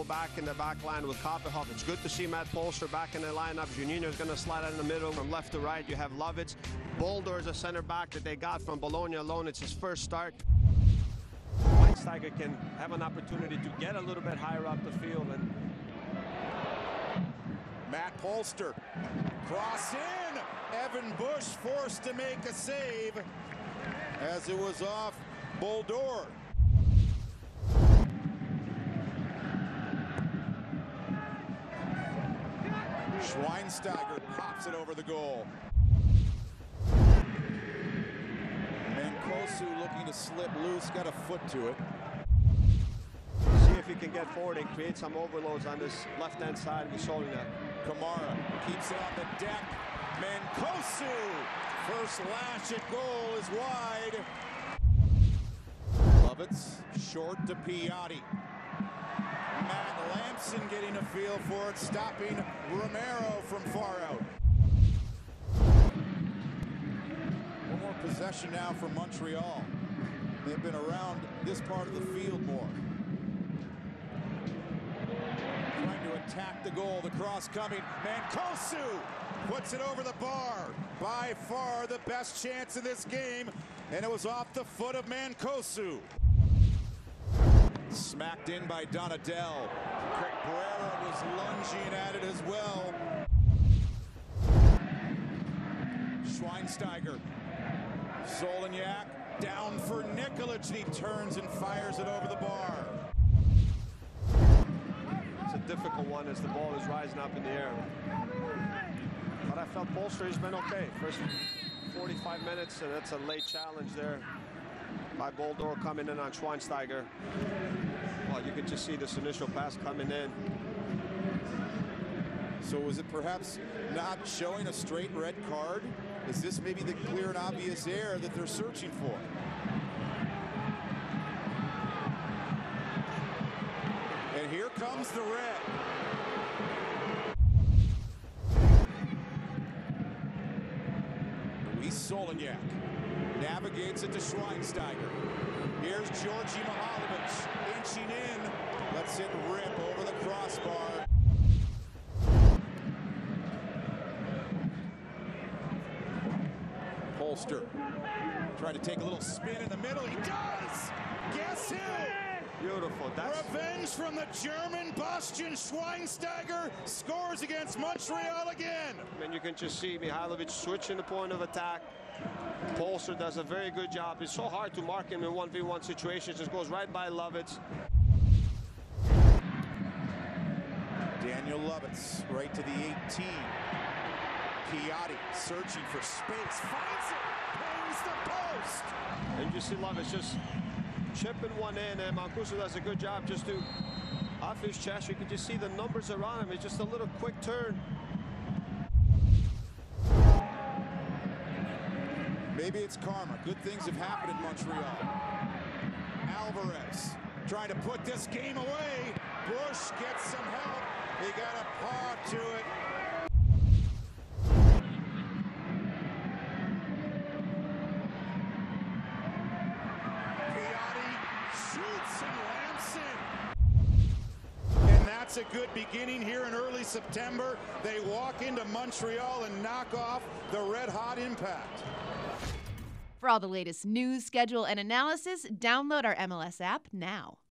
Double back in the back line with Kopenhoff. It's good to see Matt Polster back in the lineup. Juninho's going to slide out in the middle from left to right. You have Lovitz. Boldor is a center back that they got from Bologna alone. It's his first start. Schweinsteiger can have an opportunity to get a little bit higher up the field. And Matt Polster, cross in. Evan Bush forced to make a save as it was off Boldor. Schweinsteiger pops it over the goal. Mancosu looking to slip loose, got a foot to it. See if he can get forward and create some overloads on this left-hand side with Solignac. Kamara keeps it on the deck. Mancosu, first lash at goal is wide. Lovitz short to Piotti. Matt Lampson getting a feel for it, stopping Romero from far out. One more possession now for Montreal. They've been around this part of the field more. Trying to attack the goal, the cross coming. Mancosu puts it over the bar. By far the best chance in this game, and it was off the foot of Mancosu. Smacked in by Donadel. Cabrera was lunging at it as well. Schweinsteiger. Solignac down for Nikolic, and he turns and fires it over the bar. It's a difficult one as the ball is rising up in the air. But I felt Polster has been okay. First 45 minutes, and that's a late challenge there by Boldor coming in on Schweinsteiger. Well, you could just see this initial pass coming in. So was it perhaps not showing a straight red card? Is this maybe the clear and obvious error that they're searching for? And here comes the red. Luis Solignac navigates it to Schweinsteiger. Here's Djordje Mihailovic inching in. Lets it rip over the crossbar. Polster trying to take a little spin in the middle. He does! Guess who? Beautiful. That's revenge from the German. Bastian Schweinsteiger scores against Montreal again. And you can just see Mihailovic switching the point of attack. Polster does a very good job. It's so hard to mark him in 1v1 situations. Just goes right by Lovitz. Daniel Lovitz right to the 18. Piotti searching for space. Finds it. Pings the post. And you see Lovitz just chipping one in. And Mancosu does a good job just to off his chest. You can just see the numbers around him. It's just a little quick turn. Maybe it's karma. Good things have happened in Montreal. Alvarez trying to put this game away. Bush gets some help. He got a paw to it. Piotti shoots and Lampson. And that's a good beginning here in early September. They walk into Montreal and knock off the red-hot Impact. For all the latest news, schedule, and analysis, download our MLS app now.